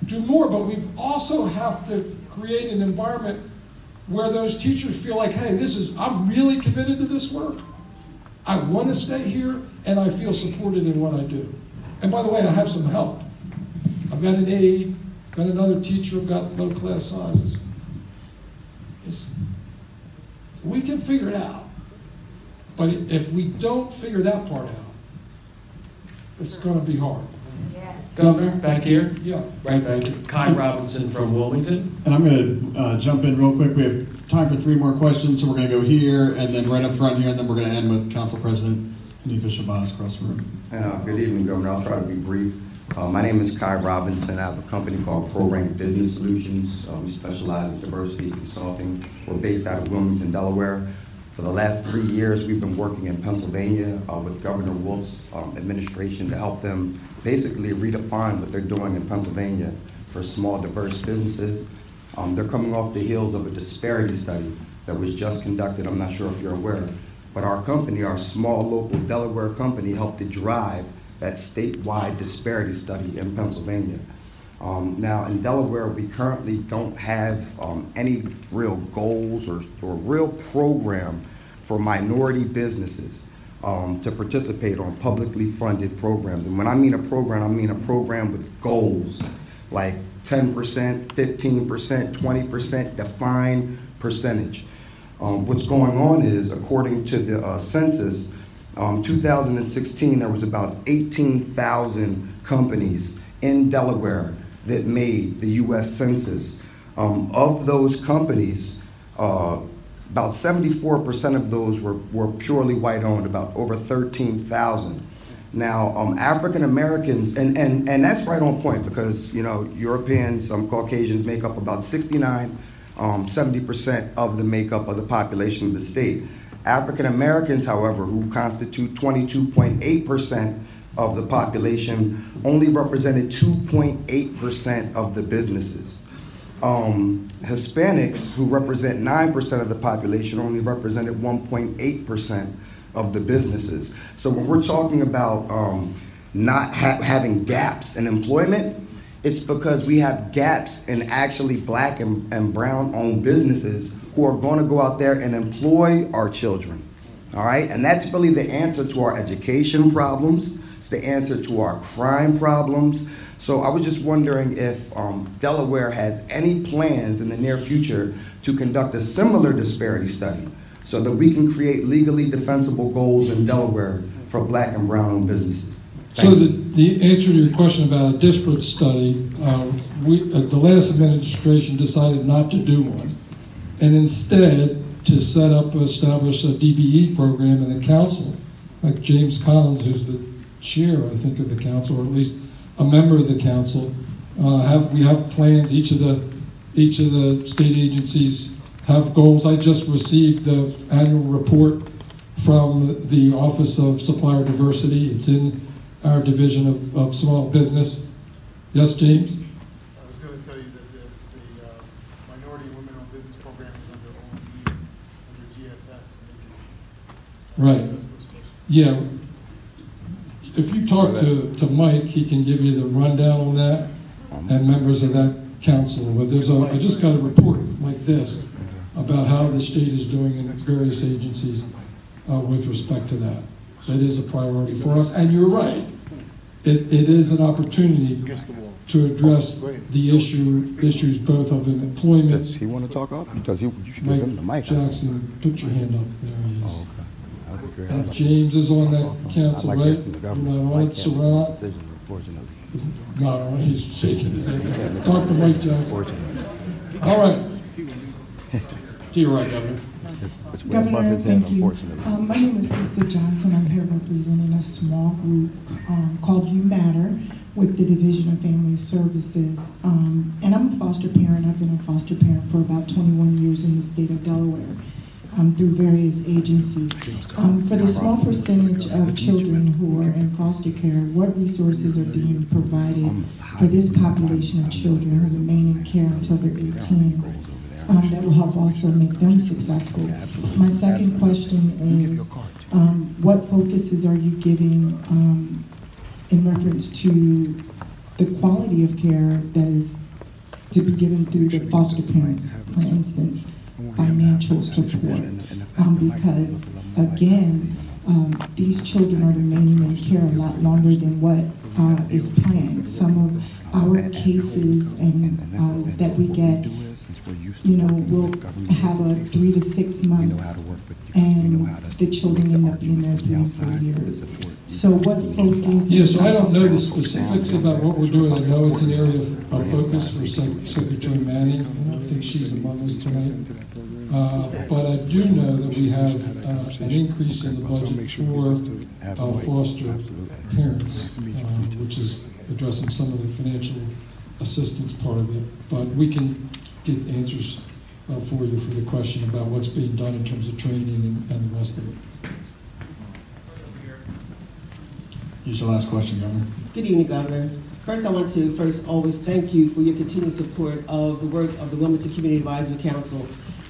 do more. But we also have to create an environment where those teachers feel like, hey, this is, I'm really committed to this work. I want to stay here, and I feel supported in what I do. And by the way, I have some help. I've got an aide, I've got another teacher, I've got low class sizes. It's, we can figure it out. But if we don't figure that part out, it's going to be hard. Yes. Governor, back here. Yeah. Right back here. Kai Robinson from Wilmington. And I'm going to uh, jump in real quick. We have time for three more questions, so we're going to go here, and then right up front here, and then we're going to end with Council President Anita Shabazz across the room. Uh, good evening, Governor. I'll try to be brief. Uh, my name is Kai Robinson. I have a company called ProRank Business Solutions. Uh, we specialize in diversity consulting. We're based out of Wilmington, Delaware. For the last three years, we've been working in Pennsylvania uh, with Governor Wolf's um, administration to help them basically redefine what they're doing in Pennsylvania for small, diverse businesses. Um, they're coming off the heels of a disparity study that was just conducted. I'm not sure if you're aware, but our company, our small local Delaware company, helped to drive that statewide disparity study in Pennsylvania. Um, now, in Delaware, we currently don't have um, any real goals or, or real program for minority businesses um, to participate on publicly funded programs. And when I mean a program, I mean a program with goals, like ten percent, fifteen percent, twenty percent, defined percentage. Um, what's going on is, according to the uh, census, um, two thousand sixteen, there was about eighteen thousand companies in Delaware that made the U S Census. Um, of those companies, uh, about seventy-four percent of those were, were purely white owned, about over thirteen thousand. Now, um, African Americans, and, and, and that's right on point because, you know, Europeans, um, Caucasians make up about sixty-nine, um, seventy percent of the makeup of the population of the state. African Americans, however, who constitute twenty-two point eight percent of the population, only represented two point eight percent of the businesses. um, Hispanics, who represent nine percent of the population, only represented one point eight percent of the businesses. So when we're talking about um, not ha having gaps in employment, it's because we have gaps in actually black and, and brown owned businesses who are going to go out there and employ our children. All right, and that's really the answer to our education problems. It's the answer to our crime problems. So I was just wondering if um, Delaware has any plans in the near future to conduct a similar disparity study so that we can create legally defensible goals in Delaware for black and brown businesses. Thank so the, the answer to your question about a disparate study, uh, we, uh, the last administration decided not to do one, and instead to set up, establish a D B E program in the council, like James Collins, who's the chair, I think, of the council, or at least a member of the council. Uh, have, we have plans, each of, the, each of the state agencies have goals. I just received the annual report from the Office of Supplier Diversity. It's in our division of, of small business. Yes, James? I was going to tell you that the, the uh, minority women-owned business program is under O M B, under G S S. Right. Yeah. If you talk to, to Mike, he can give you the rundown on that and members of that council. But there's a, I just got a report like this about how the state is doing in various agencies uh, with respect to that. That is a priority for us, and you're right. It, it is an opportunity to address the issue issues both of employment. Does he want to talk up? Because he, you should Mike give him the mic. Jackson, put your hand up. There he is. Oh, okay. And James is on that council, like right? That you're not on it. Surratt is not on it. He's shaking his head. Talk to Mike Jackson. All right. To your right, Governor. It's, it's Governor, thank you. Um, my name is Lisa Johnson. I'm here representing a small group um, called You Matter with the Division of Family Services. Um, and I'm a foster parent. I've been a foster parent for about twenty-one years in the state of Delaware um, through various agencies. Um, for the small percentage of children who are in foster care, what resources are being provided for this population of children who remain in care until they're eighteen? Um, that will help also make them successful. My second question is, um, what focuses are you giving um, in reference to the quality of care that is to be given through the foster parents, for instance, financial support? Um, because, again, um, these children are remaining in care a lot longer than what uh, is planned. Some of our cases and uh, that we get, you know, we'll have a three to six months, and the children end up being there three and four years. So what focus? Yeah, so I don't know the specifics about what we're doing. I know it's an area of, of focus for Secretary Manning. I don't think she's among us tonight. Uh, but I do know that we have uh, an increase in the budget for uh, foster parents, uh, which is addressing some of the financial assistance part of it. But we can get answers uh, for you for the question about what's being done in terms of training and, and the rest of it. Here's your last question, Governor. Good evening, Governor. First, I want to first always thank you for your continued support of the work of the Wilmington Community Advisory Council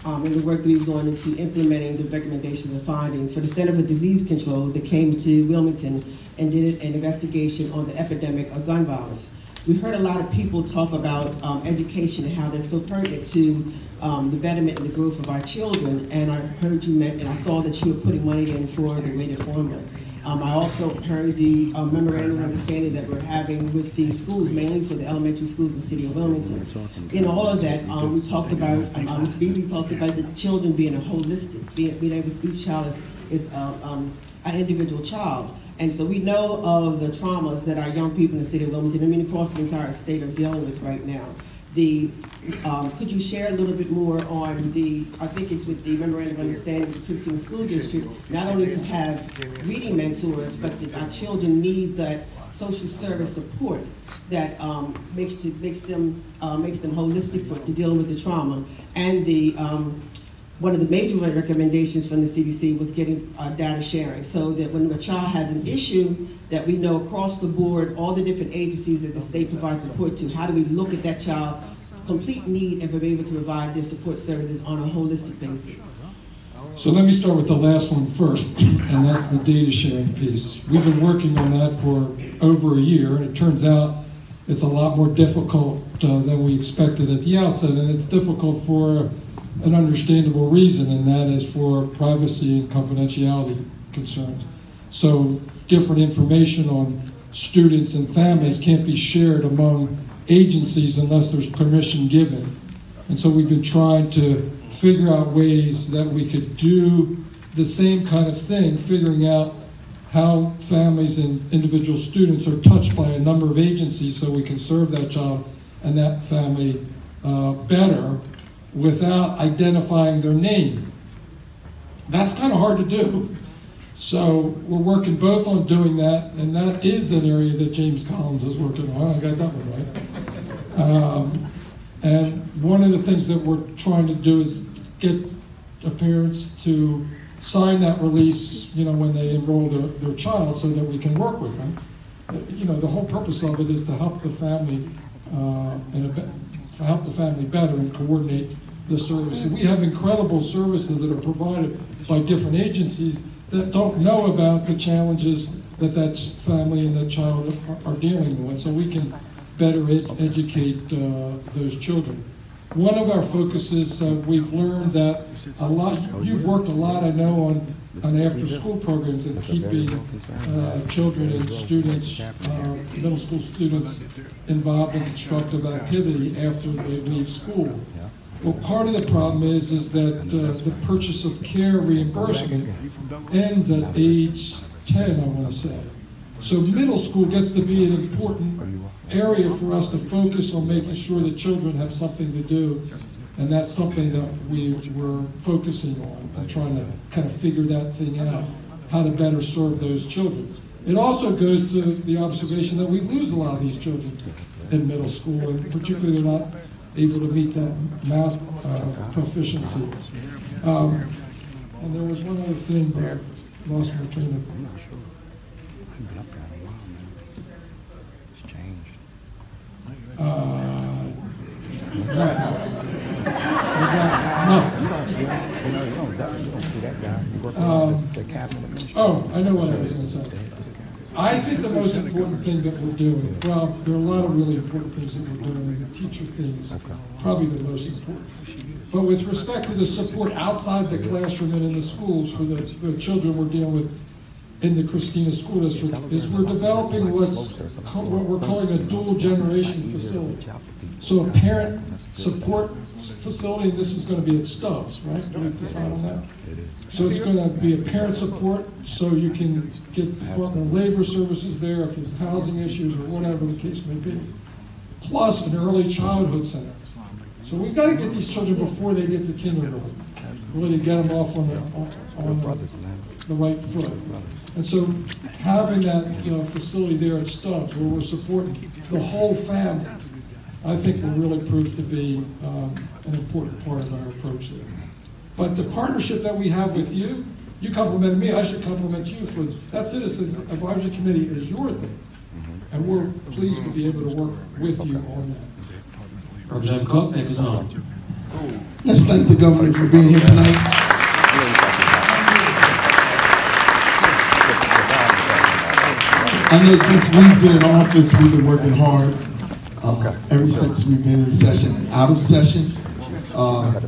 um, and the work that we've gone into implementing the recommendations and findings for the Center for Disease Control that came to Wilmington and did an investigation on the epidemic of gun violence. We heard a lot of people talk about um, education and how that's so pertinent to um, the betterment and the growth of our children. And I heard you meant, and I saw that you were putting money in for the weighted formula. Um, I also heard the uh, memorandum of understanding that we're having with the schools, mainly for the elementary schools in the city of Wilmington. In all of that, um, we talked about, um, Miz Beebe talked about the children being a holistic, being, being able, each child is, is uh, um, an individual child. And so we know of the traumas that our young people in the city of Wilmington, I mean across the entire state, are dealing with right now. The, um, could you share a little bit more on the, I think it's with the memorandum of understanding with the Christina School District, not only to have reading mentors, but that our children need that social service support that um, makes, to, makes, them, uh, makes them holistic for to dealing with the trauma. And the, um, one of the major recommendations from the C D C was getting uh, data sharing so that when a child has an issue that we know across the board, all the different agencies that the state provides support to, how do we look at that child's complete need and be able to provide their support services on a holistic basis. So let me start with the last one first, and that's the data sharing piece. We've been working on that for over a year, and it turns out it's a lot more difficult uh, than we expected at the outset, and it's difficult for an understandable reason, and that is for privacy and confidentiality concerns. So different information on students and families can't be shared among agencies unless there's permission given. And so we've been trying to figure out ways that we could do the same kind of thing, figuring out how families and individual students are touched by a number of agencies so we can serve that child and that family uh, better without identifying their name. That's kind of hard to do. So we're working both on doing that, and that is an area that James Collins is working on. I got that one right. Um, and one of the things that we're trying to do is get parents to sign that release, you know, when they enroll their, their child, so that we can work with them. You know, the whole purpose of it is to help the family uh, and to help the family better and coordinate the services. We have incredible services that are provided by different agencies that don't know about the challenges that that family and that child are, are dealing with, so we can better ed educate uh, those children. One of our focuses, uh, we've learned that a lot, you've worked a lot, I know, on, on after school programs and keeping uh, children and students, uh, middle school students, involved in constructive activity after they leave school. Well, part of the problem is, is that uh, the purchase of care reimbursement ends at age ten, I want to say. So middle school gets to be an important area for us to focus on making sure that children have something to do, and that's something that we were focusing on and trying to kind of figure that thing out, how to better serve those children. It also goes to the observation that we lose a lot of these children in middle school, and particularly they're not able to meet that math uh, proficiency. Um, and there was one other thing that I lost my train of thought. Uh, um, oh, I know what I was going to say. I think the most important thing that we're doing, well, there are a lot of really important things that we're doing, and the teacher thing is probably the most important. But with respect to the support outside the classroom and in the schools for the, the children we're dealing with in the Christina School District, is we're developing what's what we're calling a dual generation facility. So a parent support facility, and this is going to be at Stubbs, right? Can we decide on that? So it's going to be a parent support, so you can get Department of Labor services there if you have housing issues or whatever the case may be, plus an early childhood center. So we've got to get these children before they get to kindergarten, really get them off on the, on the, the right foot. And so having that uh, facility there at Stubbs where we're supporting the whole family, I think will really prove to be um, an important part of our approach there. But the partnership that we have with you, you complimented me, I should compliment you for that. Citizen Advisory Committee is your thing, and we're pleased to be able to work with you on that. Representative Cook, take us on. Let's thank the governor for being here tonight. I know since we've been in office, we've been working hard uh, okay. ever since we've been in session and out of session. Uh,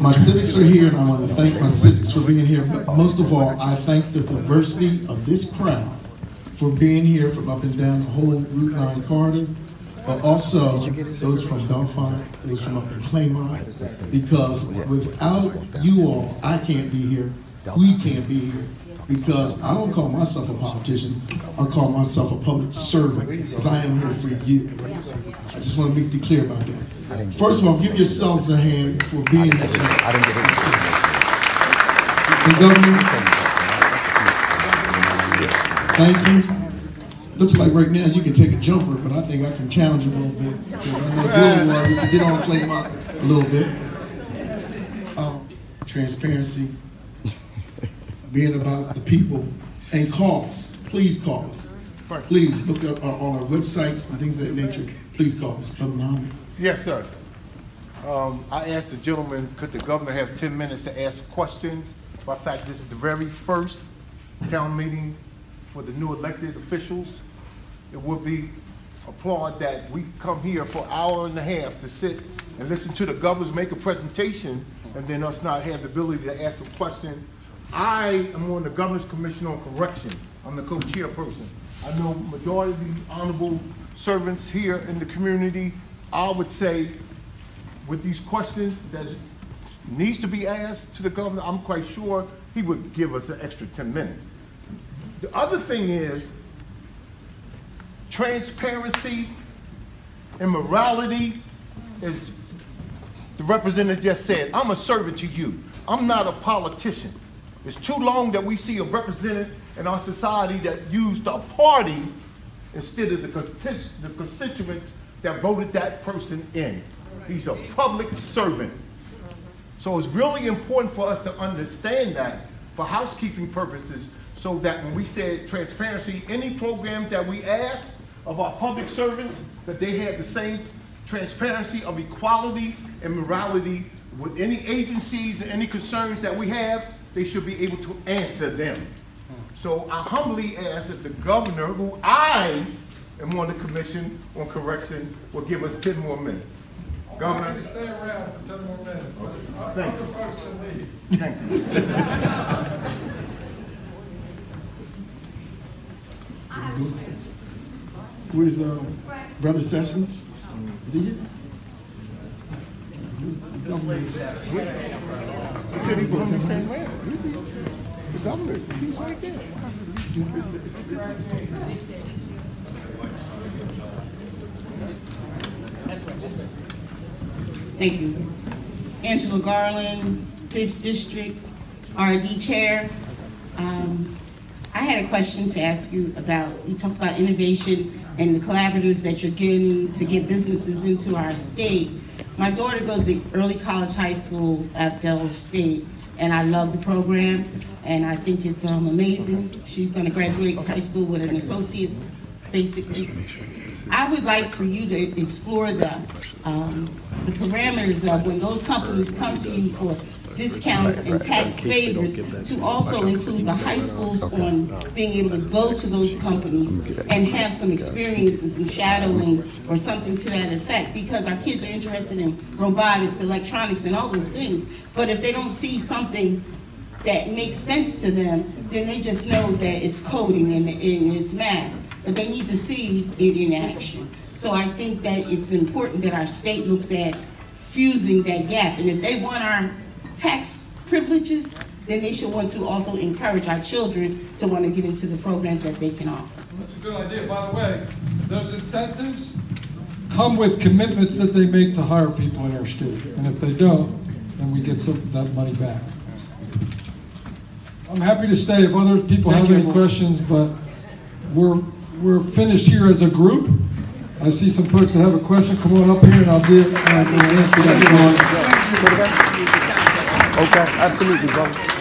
my civics are here, and I want to thank my civics for being here. But most of all, I thank the diversity of this crowd for being here from up and down the whole Route nine corridor, but also those from Belfont, those from up in Claymont, because without you all, I can't be here, we can't be here. Because I don't call myself a politician, I call myself a public servant, because I am here for you. I just want to be clear about that. First of all, give yourselves a hand for being here. And Governor, thank you. Looks like right now you can take a jumper, but I think I can challenge you a little bit, because I know Billy Waters to get on Claymont a little bit. Um, transparency. Being about the people, and call us, please call us. Please look up on our websites and things of that nature, please call us. Brother Muhammad, Yes, sir. Um, I asked the gentleman, could the governor have ten minutes to ask questions? By fact, this is the very first town meeting for the new elected officials. It would be applaud that we come here for an hour and a half to sit and listen to the governors make a presentation and then us not have the ability to ask a question. I am on the Governor's Commission on Correction. I'm the co-chairperson. I know majority of the honorable servants here in the community. I would say with these questions that needs to be asked to the governor, I'm quite sure he would give us an extra ten minutes. The other thing is transparency and morality, as the representative just said. I'm a servant to you. I'm not a politician. It's too long that we see a representative in our society that used a party instead of the, constitu the constituents that voted that person in. He's a public servant. So it's really important for us to understand that for housekeeping purposes, so that when we said transparency, any program that we asked of our public servants, that they had the same transparency of equality and morality with any agencies and any concerns that we have, they should be able to answer them. So I humbly ask that the governor, who I am on the Commission on Correction, will give us ten more minutes. Governor. You stay around for ten more minutes. Okay. Thank you. Folks to leave. Thank you. Where's uh, Brother Sessions? Is he here? He said he was staying around. The governor, he's right there. Thank you. Angela Garland, fifth District, R and D Chair. Um, I had a question to ask you about, you talked about innovation and the collaboratives that you're getting to get businesses into our state. My daughter goes to early college high school at Delaware State, and I love the program, and I think it's um, amazing. She's gonna graduate high school with an associate's, basically. I would like for you to explore the, um, the parameters of when those companies come to you for discounts and tax favors, to also include the high schools on being able to go to those companies and have some experiences and shadowing or something to that effect, because our kids are interested in robotics, electronics, and all those things. But if they don't see something that makes sense to them, then they just know that it's coding and, and it's math. But they need to see it in action. So I think that it's important that our state looks at fusing that gap. And if they want our tax privileges, then they should want to also encourage our children to want to get into the programs that they can offer. That's a good idea. By the way, those incentives come with commitments that they make to hire people in our state. And if they don't, then we get some of that money back. I'm happy to stay if other people Thank have any more. questions, but we're We're finished here as a group. I see some folks that have a question. Come on up here and I'll give uh, an answer that one. Okay, absolutely, brother.